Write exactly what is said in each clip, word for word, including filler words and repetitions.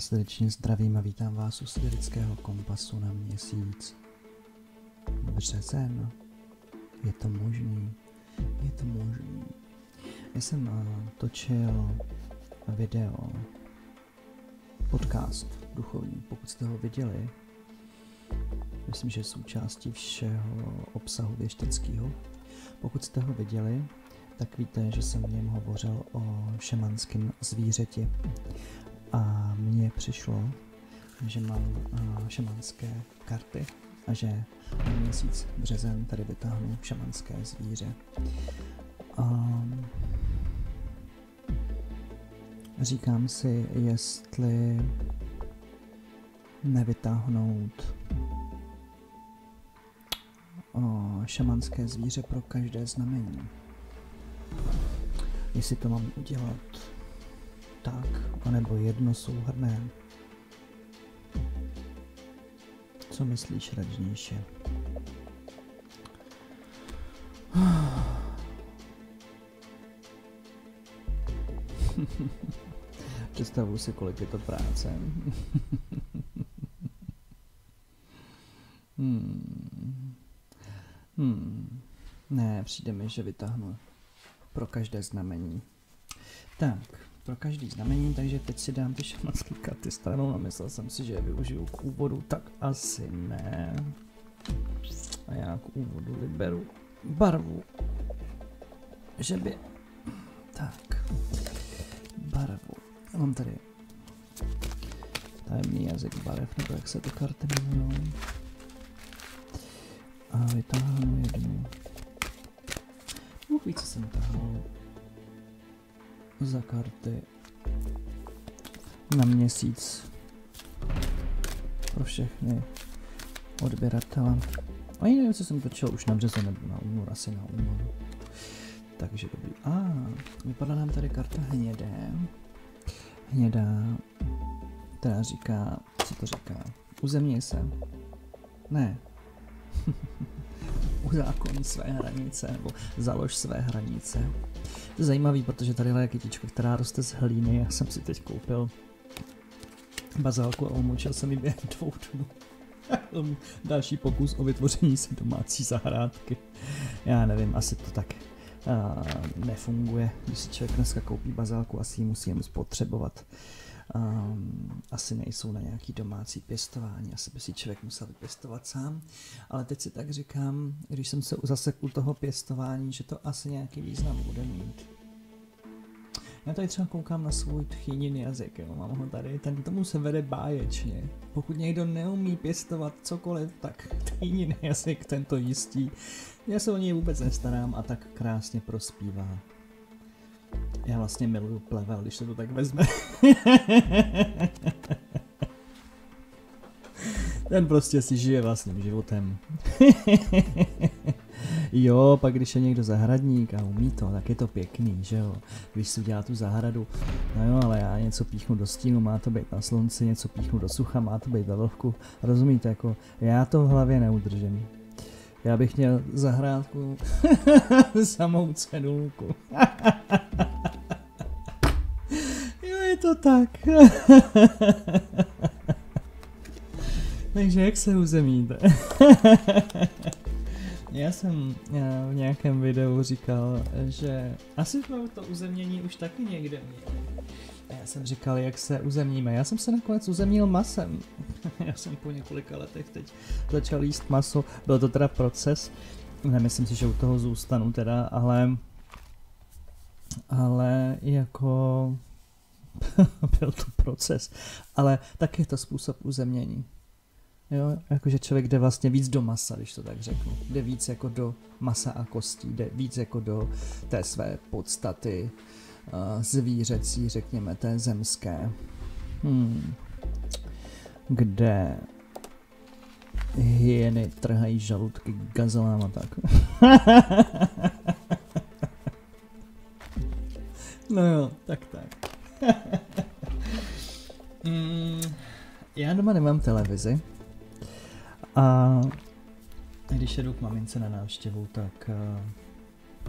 vás srdečně zdravím a vítám vás u Siderického kompasu na měsíc březen. Je to možný, je to možný. Já jsem točil video, podcast duchovní, pokud jste ho viděli. Myslím, že je součástí všeho obsahu věšteckého. Pokud jste ho viděli, tak víte, že jsem v něm hovořil o šamanském zvířeti. A mně přišlo, že mám šamanské karty a že na měsíc březen tady vytáhnu šamanské zvíře. A říkám si, jestli nevytáhnout šamanské zvíře pro každé znamení. Jestli to mám udělat tak, anebo jedno souhrnné. Co myslíš radnější? Představuji si, kolik je to práce. hmm. Hmm. Ne, přijde mi, že vytáhnu pro každé znamení. Tak. Pro každý znamení, takže teď si dám ty šamanské karty stranou a myslel jsem si, že je využiju k úvodu, tak asi ne. A já k úvodu vyberu barvu. Že by... Tak. Barvu. Já mám tady tajemný jazyk barev, nebo jak se ty karty jmenují. A vytáhnu jednu. Bůh ví, co jsem tahal za karty na měsíc pro všechny odběratele. Ani nevím, co jsem točil už na březen nebo na únor, asi na únor. Takže dobrý. A ah, vypadla nám tady karta hnědé. Hnědá, která říká, co to říká? Uzemní se. Ne. Uzákon své hranice, nebo založ své hranice. To je zajímavý, protože tady je kytička, která roste z hlíny. Já jsem si teď koupil bazálku a omočil jsem ji během dvou dnů. Další pokus o vytvoření si domácí zahrádky. Já nevím, asi to tak uh, nefunguje. Když si člověk dneska koupí bazálku, asi ji musím spotřebovat. Um, asi nejsou na nějaký domácí pěstování, asi by si člověk musel vypěstovat sám, ale teď si tak říkám, když jsem se zase u toho pěstování, že to asi nějaký význam bude mít. Já tady třeba koukám na svůj tchýnin jazyk, jo, mám ho tady, ten tomu se vede báječně. Pokud někdo neumí pěstovat cokoliv, tak tchýnin jazyk tento jistí. Já se o něj vůbec nestarám a tak krásně prospívá. Já vlastně miluju plevel, když se to tak vezme. Ten prostě si žije vlastním životem. Jo, pak když je někdo zahradník a umí to, tak je to pěkný, že jo. Když si udělá tu zahradu, no jo, ale já něco píchnu do stínu, má to být na slunci, něco píchnu do sucha, má to být ve vlhku. Rozumíte, jako já to v hlavě neudržím. Já bych měl zahrádku samou cedulku. Jo, je to tak. Takže jak se uzemníte? Já jsem já v nějakém videu říkal, že asi jsme to uzemnění už taky někde měli. A já jsem říkal, jak se uzemníme. Já jsem se nakonec uzemnil masem. Já jsem po několika letech teď začal jíst maso. Byl to teda proces. Nemyslím si, že u toho zůstanu teda, ale... Ale jako... byl to proces. Ale tak je to způsob uzemnění. Jo, jakože člověk jde vlastně víc do masa, když to tak řeknu. Jde víc jako do masa a kostí, jde víc jako do té své podstaty zvířecí, řekněme, té zemské. Hmm. Kde hyeny trhají žaludky gazelám a tak. No jo, tak tak. mm, já doma nemám televizi. A když jedu k mamince na návštěvu, tak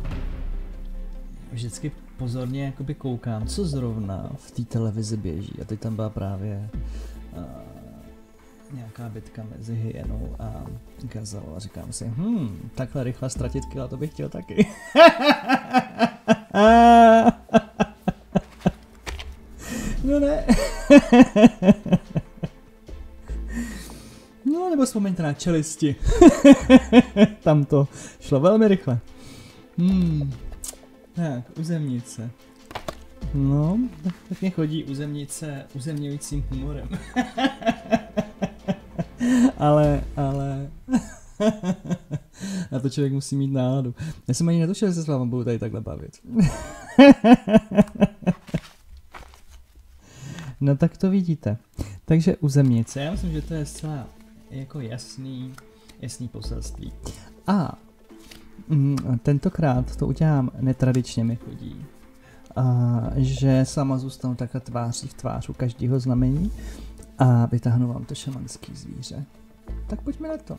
uh, vždycky pozorně jakoby koukám, co zrovna v té televizi běží. A teď tam byla právě uh, nějaká bitka mezi hyenou a gazelou a říkám si, hm, takhle rychle ztratit kila, to bych chtěl taky. No ne. No nebo vzpomeňte na Čelisti. Tam to šlo velmi rychle. Hmm. Tak, uzemnice. No, tak pěkně chodí uzemnice uzemňujícím humorem. ale, ale... Na to člověk musí mít náladu. Já jsem ani netušil, že se s vámi budu tady takhle bavit. No tak to vidíte. Takže uzemnice. Já myslím, že to je zcela jako jasný, jasný poselství. A tentokrát to udělám netradičně, mi chodí, a, že sama zůstanu takhle tváří v tvář u každého znamení a vytáhnu vám to šamanský zvíře. Tak pojďme na to.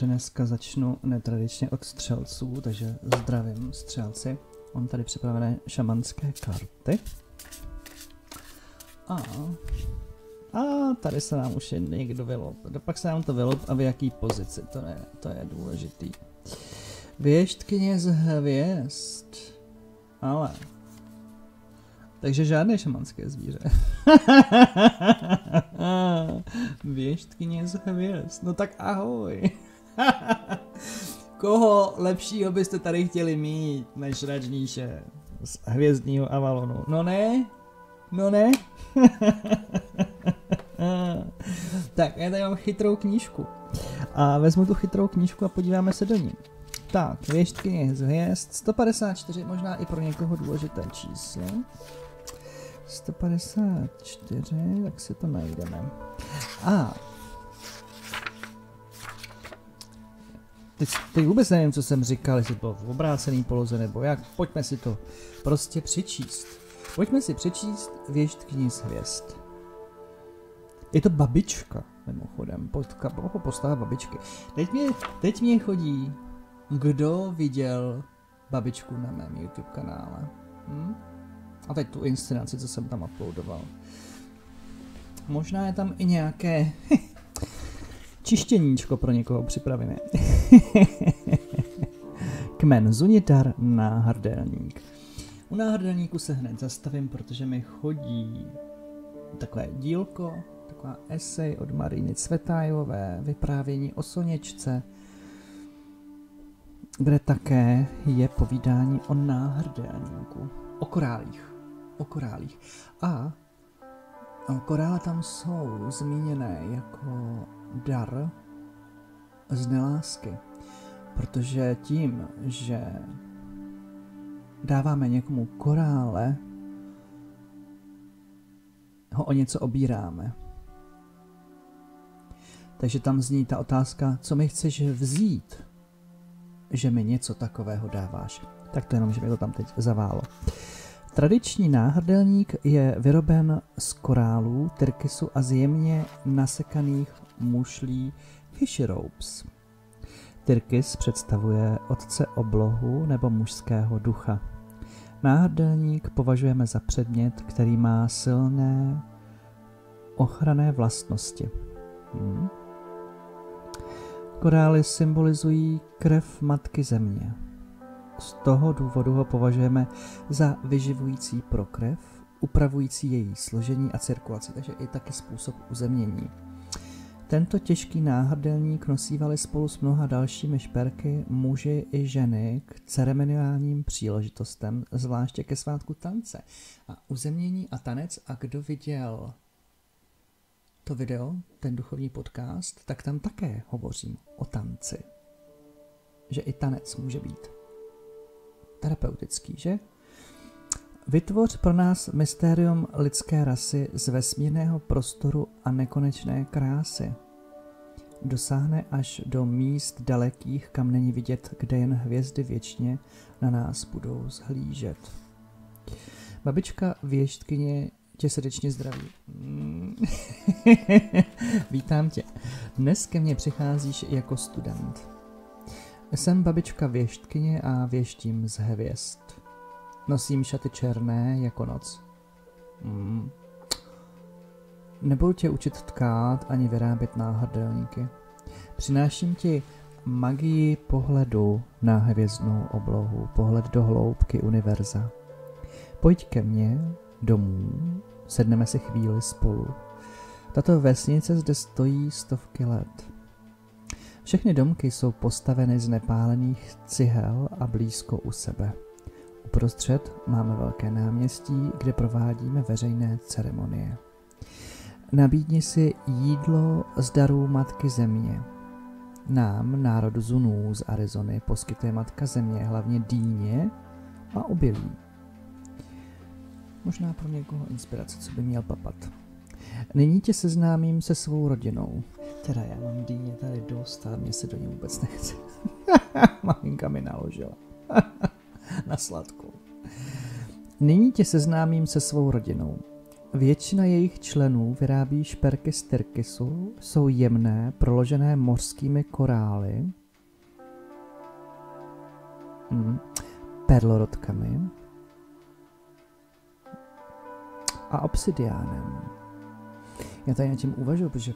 Dneska začnu netradičně od střelců, takže zdravím střelci. Mám tady připravené šamanské karty. A, a tady se nám už je někdo vylob. Pak se nám to vylob a v jaký pozici, to, ne, to je důležitý. Věštkyně z hvězd. Ale. Takže žádné šamanské zvíře. Věštkyně z hvězd. No tak ahoj. Koho lepšího byste tady chtěli mít než radníše z hvězdního Avalonu? No ne? No ne? Tak, já tady mám chytrou knížku. A vezmu tu chytrou knížku a podíváme se do ní. Tak, věštkyně z hvězd, sto padesát čtyři, možná i pro někoho důležité číslo. sto padesát čtyři, tak si to najdeme. A... Teď, teď vůbec nevím, co jsem říkal, jestli to bylo v obrácený poloze nebo jak. Pojďme si to prostě přečíst. Pojďme si přečíst věštkyni z hvězd. Je to babička, mimochodem. Potka, postava babičky. Teď mě, teď mě chodí, kdo viděl babičku na mém YouTube kanále. Hm? A teď tu inscenaci, co jsem tam uploadoval. Možná je tam i nějaké... Čištěníčko pro někoho připravené. Kmen Zunidar, náhrdelník. U náhrdelníku se hned zastavím, protože mi chodí takové dílko, taková esej od Mariny Cvetájové, vyprávění o Slunečce, kde také je povídání o náhrdelníku, o korálích, o korálích. A korále tam jsou zmíněné jako dar z nelásky, protože tím, že dáváme někomu korále, ho o něco obíráme. Takže tam zní ta otázka, co mi chceš vzít, že mi něco takového dáváš. Tak to jenom, že mi to tam teď zaválo. Tradiční náhrdelník je vyroben z korálů, tyrkysu a z jemně nasekaných mušlí Hishirobes. Tyrkys představuje otce oblohu nebo mužského ducha. Náhrdelník považujeme za předmět, který má silné ochranné vlastnosti. Hmm. Korály symbolizují krev matky země. Z toho důvodu ho považujeme za vyživující pro krev, upravující její složení a cirkulaci, takže i taky způsob uzemnění. Tento těžký náhrdelník nosívali spolu s mnoha dalšími šperky muži i ženy k ceremoniálním příležitostem, zvláště ke svátku tance a uzemnění a tanec. A kdo viděl to video, ten duchovní podcast, tak tam také hovořím o tanci, že i tanec může být terapeutický, že? Vytvoř pro nás mystérium lidské rasy z vesmírného prostoru a nekonečné krásy. Dosáhne až do míst dalekých, kam není vidět, kde jen hvězdy věčně na nás budou zhlížet. Babička věštkyně tě srdečně zdraví. Vítám tě. Dnes ke mně přicházíš jako student. Jsem babička věštkyně a věštím z hvězd. Nosím šaty černé jako noc. Mm. Nebudu tě učit tkát ani vyrábět náhrdelníky. Přináším ti magii pohledu na hvězdnou oblohu, pohled do hloubky univerza. Pojď ke mně domů, sedneme si chvíli spolu. Tato vesnice zde stojí stovky let. Všechny domky jsou postaveny z nepálených cihel a blízko u sebe. Uprostřed máme velké náměstí, kde provádíme veřejné ceremonie. Nabídni si jídlo z darů Matky Země. Nám, národu Zunů z Arizony, poskytuje Matka Země hlavně dýně a obilí. Možná pro někoho inspirace, co by měl papat. Nyní tě seznámím se svou rodinou. Teda já mám dýně tady dost a mě se do něj vůbec nechce. Maminka mi naložila. Na sladkou. Nyní tě seznámím se svou rodinou. Většina jejich členů vyrábí šperky z tyrkysu, jsou jemné, proložené mořskými korály, mm, perlorodkami a obsidiánem. Já tady na tím uvažuji, protože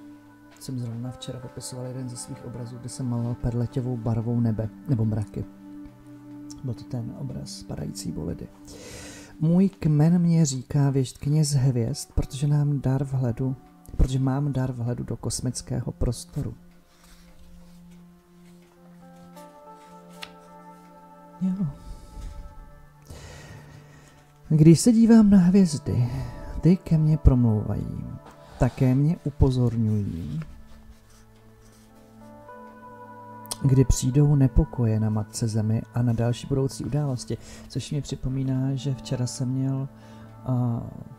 jsem zrovna včera popisoval jeden ze svých obrazů, kde jsem maloval perletěvou barvou nebe, nebo mraky. Byl to ten obraz padající bolidy. Můj kmen mě říká věštkyně z hvězd, protože nám dar vhledu, protože mám dar vhledu do kosmického prostoru. Jo. Když se dívám na hvězdy, ty ke mně promlouvají, také mě upozorňují. Kdy přijdou nepokoje na Matce Zemi a na další budoucí události, což mi připomíná, že včera jsem měl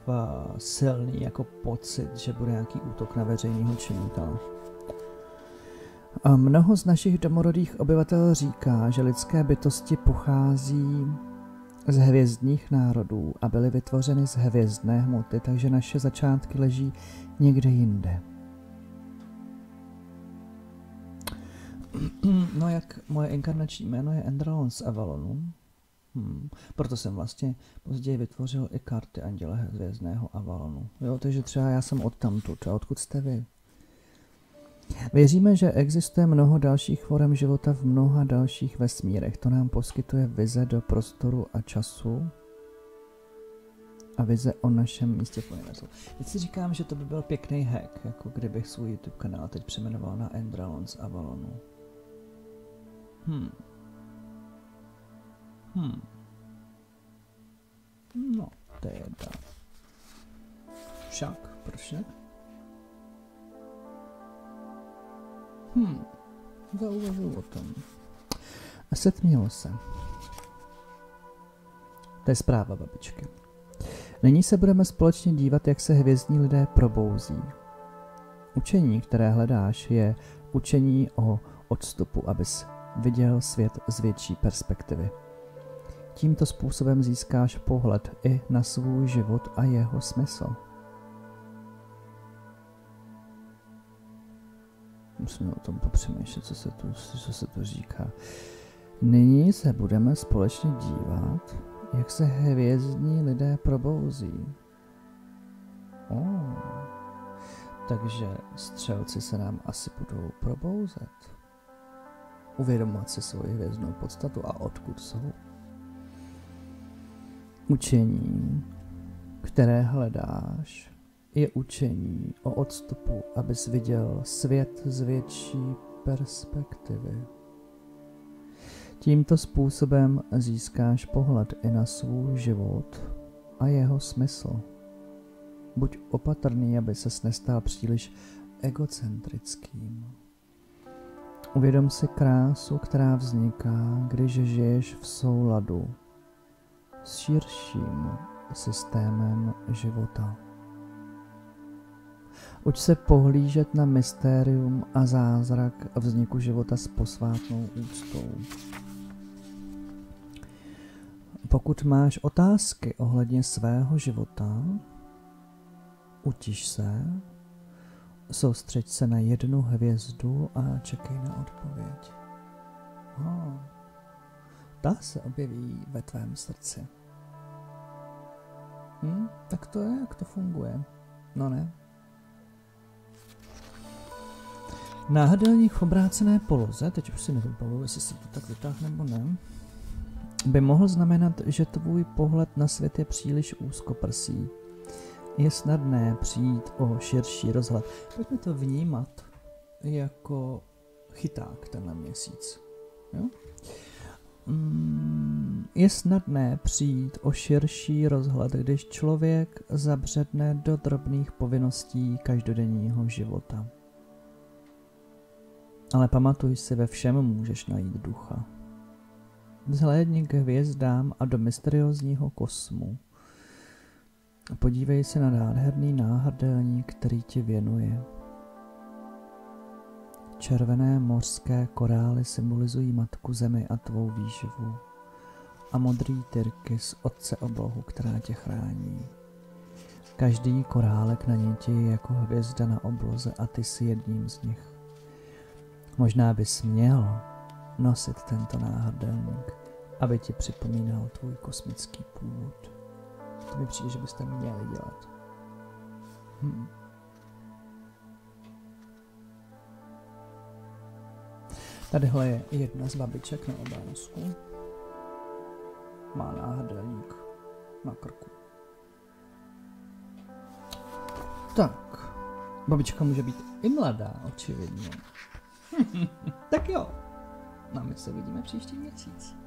uh, silný jako pocit, že bude nějaký útok na veřejného činitele. Mnoho z našich domorodých obyvatel říká, že lidské bytosti pochází z hvězdných národů a byly vytvořeny z hvězdné hmoty, takže naše začátky leží někde jinde. No, jak moje inkarnační jméno je Endralon z Avalonu, hmm. proto jsem vlastně později vytvořil i karty Anděla hvězdného Avalonu. Jo, takže třeba já jsem odtamtud, a odkud jste vy? Věříme, že existuje mnoho dalších forem života v mnoha dalších vesmírech. To nám poskytuje vize do prostoru a času a vize o našem místě v univerzu. Teď si říkám, že to by byl pěkný hack, jako kdybych svůj YouTube kanál teď přejmenoval na Endralon z Avalonu. Hmm. Hmm. No, teda. Však, proč ne? Hmm. Zauvažuji o tom. A setmělo se. To je zpráva babičky. Nyní se budeme společně dívat, jak se hvězdní lidé probouzí. Učení, které hledáš, je učení o odstupu, abys viděl svět z větší perspektivy. Tímto způsobem získáš pohled i na svůj život a jeho smysl. Musíme o tom popřemýšlet, co se tu, co se tu říká. Nyní se budeme společně dívat, jak se hvězdní lidé probouzí. Oh. Takže střelci se nám asi budou probouzet. Uvědomovat si svoji hvězdnou podstatu a odkud jsou. Učení, které hledáš, je učení o odstupu, abys viděl svět z větší perspektivy. Tímto způsobem získáš pohled i na svůj život a jeho smysl. Buď opatrný, aby ses nestal příliš egocentrickým. Uvědom si krásu, která vzniká, když žiješ v souladu s širším systémem života. Uč se pohlížet na mystérium a zázrak vzniku života s posvátnou úctou. Pokud máš otázky ohledně svého života, utiš se, soustřeď se na jednu hvězdu a čekej na odpověď. Oh, ta se objeví ve tvém srdci. Hm, tak to je, jak to funguje. No ne. Náhrdelník v obrácené poloze, teď už si nevybavuju, jestli si to tak vytáhne nebo ne, by mohl znamenat, že tvůj pohled na svět je příliš úzkoprsý. Je snadné přijít o širší rozhled. Pojďme to vnímat jako chyták tenhle měsíc. Jo? Je snadné přijít o širší rozhled, když člověk zabředne do drobných povinností každodenního života. Ale pamatuj si, ve všem můžeš najít ducha. Vzhlédni k hvězdám a do mysteriózního kosmu. Podívej se na nádherný náhrdelník, který ti věnuje. Červené mořské korály symbolizují matku zemi a tvou výživu. A modrý tyrkys otce oblohu, která tě chrání. Každý korálek na něti je jako hvězda na obloze a ty jsi jedním z nich. Možná bys měl nosit tento náhrdelník, aby ti připomínal tvůj kosmický původ. To mi přijde, že byste měli dělat. Hm. Tadyhle je jedna z babiček na obrázku. Má náhrdelník na krku. Tak, babička může být i mladá, očividně. Tak jo, na my se vidíme příští měsíc.